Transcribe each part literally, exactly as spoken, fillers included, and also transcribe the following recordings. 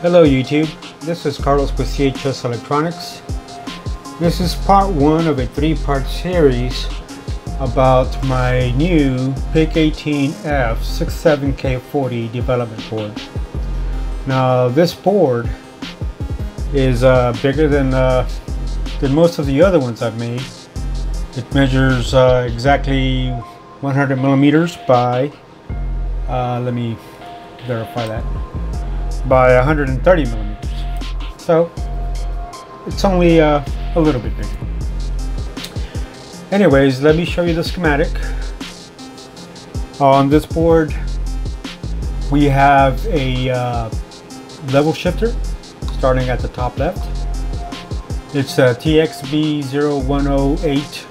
Hello YouTube, this is Carlos with C H S Electronics. This is part one of a three-part series about my new P I C eighteen F sixty-seven K forty development board. Now this board is uh, bigger than, uh, than most of the other ones I've made. It measures uh, exactly one hundred millimeters by Uh, let me verify that, by one hundred thirty millimeters. So it's only uh, a little bit bigger. Anyways, let me show you the schematic. On this board, we have a uh, level shifter starting at the top left. It's a T X B zero one zero eight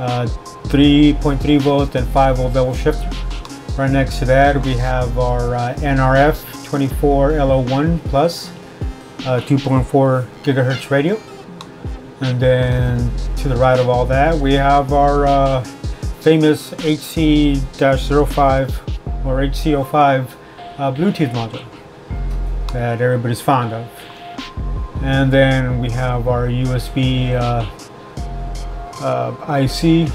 uh, three point three volt and five volt level shifter. Right next to that, we have our uh, N R F twenty-four L oh one plus uh, two point four gigahertz radio. And then to the right of all that, we have our uh, famous H C zero five or H C zero five uh, Bluetooth module that everybody's fond of. And then we have our U S B uh, uh, I C,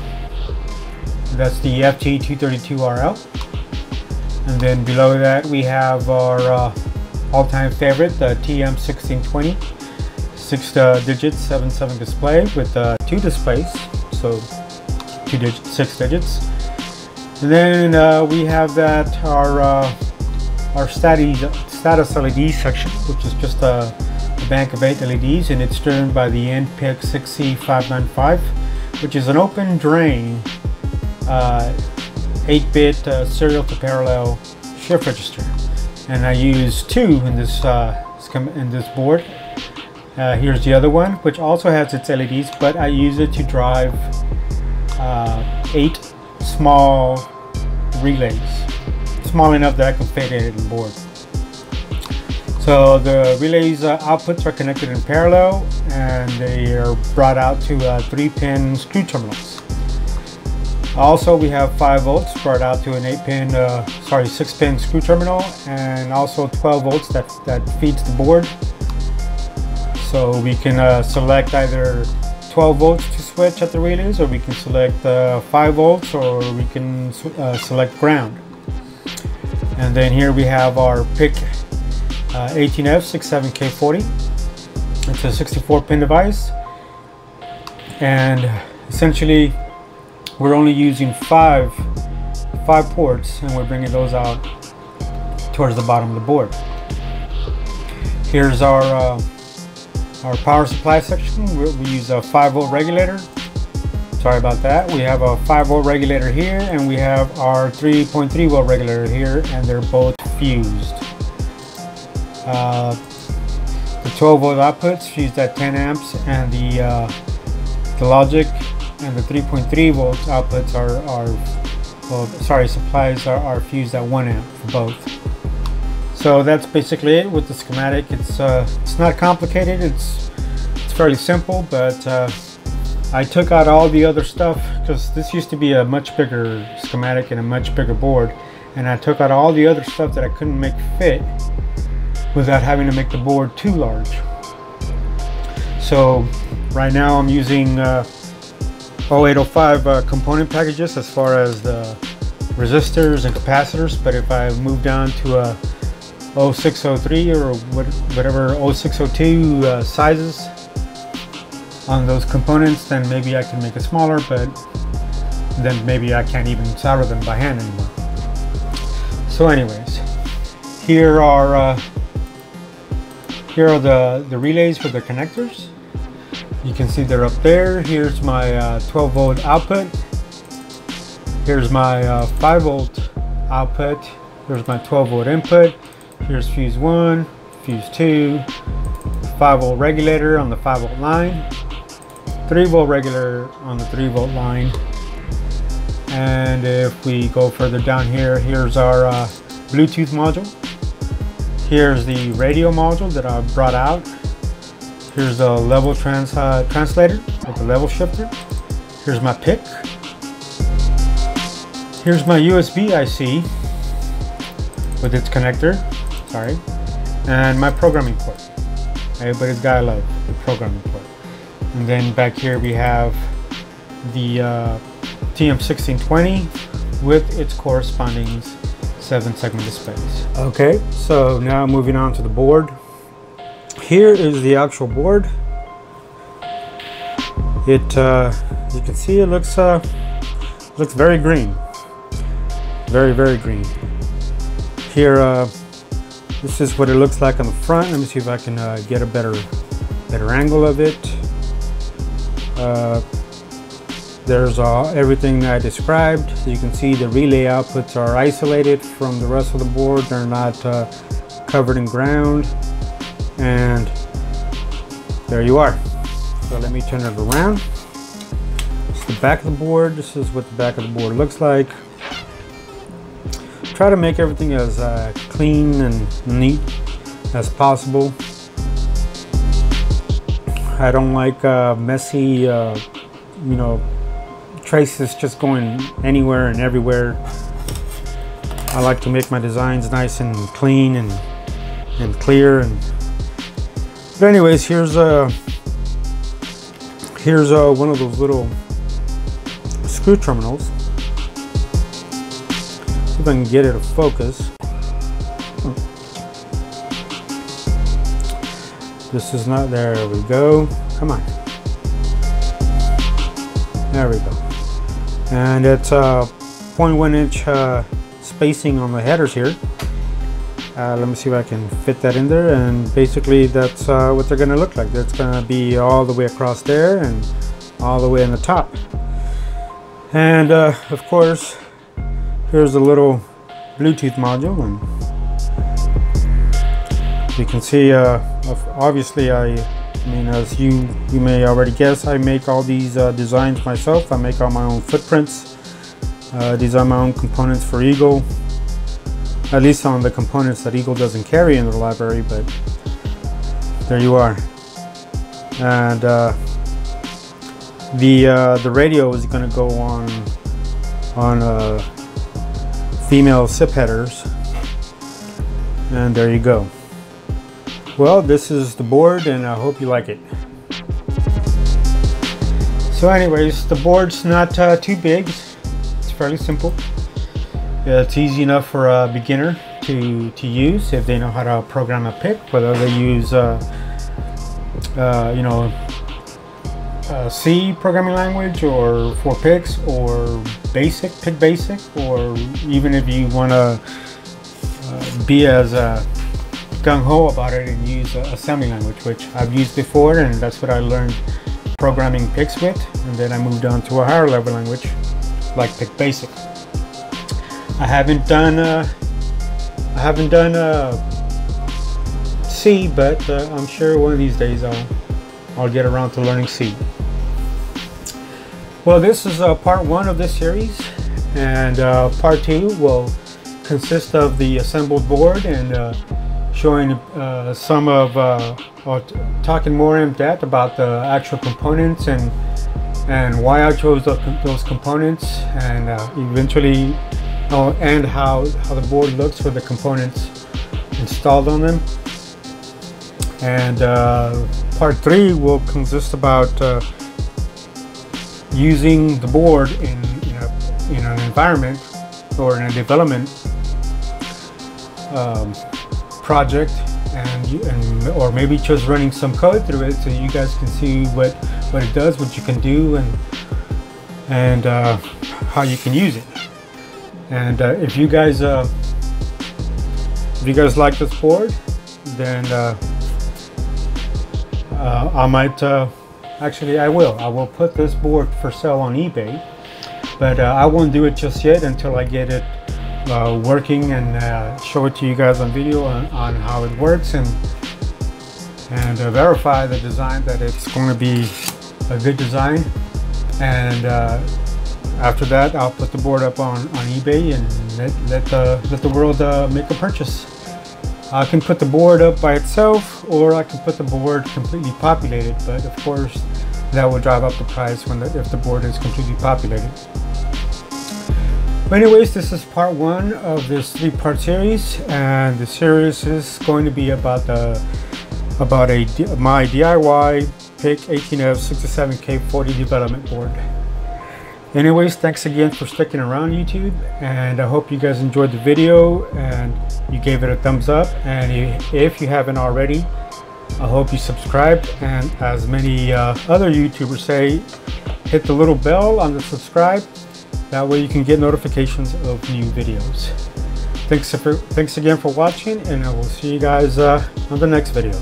that's the F T two thirty-two R L. And then below that we have our uh, all-time favorite, the T M sixteen twenty, six-digit uh, seven seven display with uh, two displays, so two digits, six digits. And then uh, we have that our uh, our static status L E D section, which is just a, a bank of eight L E Ds, and it's driven by the N P X six C five ninety-five, which is an open drain. Uh, eight bit uh, serial to parallel shift register, and I use two in this uh, in this board. Uh, here's the other one, which also has its L E Ds, but I use it to drive uh, eight small relays, small enough that I can fit it in the board. So the relays uh, outputs are connected in parallel, and they are brought out to uh, three pin screw terminals. Also, we have five volts brought out to an eight pin, uh, sorry, six pin screw terminal, and also twelve volts that, that feeds the board. So we can uh, select either twelve volts to switch at the relays, or we can select uh, five volts, or we can uh, select ground. And then here we have our P I C eighteen F sixty-seven K forty. It's a sixty-four pin device, and essentially we're only using five, five ports, and we're bringing those out towards the bottom of the board. Here's our uh, our power supply section. We, we use a five volt regulator. Sorry about that. We have a five volt regulator here, and we have our three point three volt regulator here, and they're both fused. Uh, the twelve volt outputs fused at ten amps, and the uh, the logic and the three point three volt outputs are, are well, sorry, supplies are, are fused at one amp for both. So that's basically it with the schematic. It's uh, it's not complicated. It's it's fairly simple, but uh, I took out all the other stuff because this used to be a much bigger schematic and a much bigger board, and I took out all the other stuff that I couldn't make fit without having to make the board too large. So right now I'm using Uh, oh eight oh five uh, component packages as far as the resistors and capacitors, but if I move down to a oh six oh three or what, whatever oh six oh two uh, sizes on those components, then maybe I can make it smaller, but then maybe I can't even solder them by hand anymore. So anyways, here are uh, here are the, the relays for the connectors. You can see they're up there. Here's my uh, twelve volt output. Here's my uh, five volt output. Here's my twelve volt input. Here's fuse one, fuse two, five volt regulator on the five volt line, three volt regulator on the three volt line. And if we go further down here, here's our uh, Bluetooth module. Here's the radio module that I brought out. Here's the level trans, uh, translator with the level shifter. Here's my P I C. Here's my U S B I C. with its connector, sorry, and my programming port. Everybody's gotta love the programming port. And then back here we have the uh, T M sixteen twenty with its corresponding seven segment displays. Okay, so now moving on to the board. Here is the actual board. It, uh, as you can see, it looks uh, looks very green, very very green. Here, uh, this is what it looks like on the front. Let me see if I can uh, get a better better angle of it. Uh, there's uh, everything that I described. You can see the relay outputs are isolated from the rest of the board. They're not uh, covered in ground. And there you are. So let me turn it around. It's the back of the board. This is what the back of the board looks like. Try to make everything as uh, clean and neat as possible. I don't like uh, messy, uh, you know, traces just going anywhere and everywhere. I like to make my designs nice and clean and and clear. And but anyways, here's a here's a one of those little screw terminals. See if I can get it to focus. This is not, there we go, come on, there we go. And it's a uh, zero point one inch uh, spacing on the headers here. Uh, let me see if I can fit that in there, and basically that's uh, what they're going to look like. That's going to be all the way across there and all the way in the top. And uh, of course, here's the little Bluetooth module, and you can see uh, obviously I, I mean, as you you may already guess, I make all these uh, designs myself. I make all my own footprints, uh, design my own components for Eagle. At least on the components that Eagle doesn't carry in the library, but there you are. And uh, the uh, the radio is going to go on on uh, female SIP headers, and there you go. Well, this is the board, and I hope you like it. So, anyways, the board's not uh, too big. It's fairly simple. It's easy enough for a beginner to, to use if they know how to program a P I C, whether they use, uh, uh, you know, a C programming language or for P I Cs, or basic, P I C basic, or even if you want to uh, be as uh, gung-ho about it and use uh, assembly language, which I've used before, and that's what I learned programming P I Cs with, and then I moved on to a higher level language like P I C basic. I haven't done uh, I haven't done uh, C, but uh, I'm sure one of these days I'll I'll get around to learning C. Well, this is uh, part one of this series, and uh, part two will consist of the assembled board and uh, showing uh, some of uh, or talking more in depth about the actual components and and why I chose those, those components, and uh, eventually. Oh, and how, how the board looks with the components installed on them. And uh, part three will consist about uh, using the board in, in, a, in an environment or in a development um, project, and, you, and or maybe just running some code through it so you guys can see what, what it does, what you can do, and, and uh, how you can use it. And uh, if you guys uh, if you guys like this board, then uh, uh, I might uh, actually I will I will put this board for sale on eBay, but uh, I won't do it just yet until I get it uh, working and uh, show it to you guys on video on, on how it works, and and uh, verify the design that it's going to be a good design. And uh, after that, I'll put the board up on, on eBay and let, let, the, let the world uh, make a purchase. I can put the board up by itself, or I can put the board completely populated, but of course that will drive up the price when the, if the board is completely populated. But anyways, this is part one of this three-part series, and the series is going to be about the about a my D I Y P I C eighteen F sixty-seven K forty development board. Anyways, thanks again for sticking around YouTube, and I hope you guys enjoyed the video and you gave it a thumbs up. And if you haven't already, I hope you subscribed, and as many uh, other YouTubers say, hit the little bell on the subscribe. That way you can get notifications of new videos. Thanks, for, thanks again for watching, and I will see you guys uh, on the next video.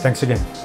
Thanks again.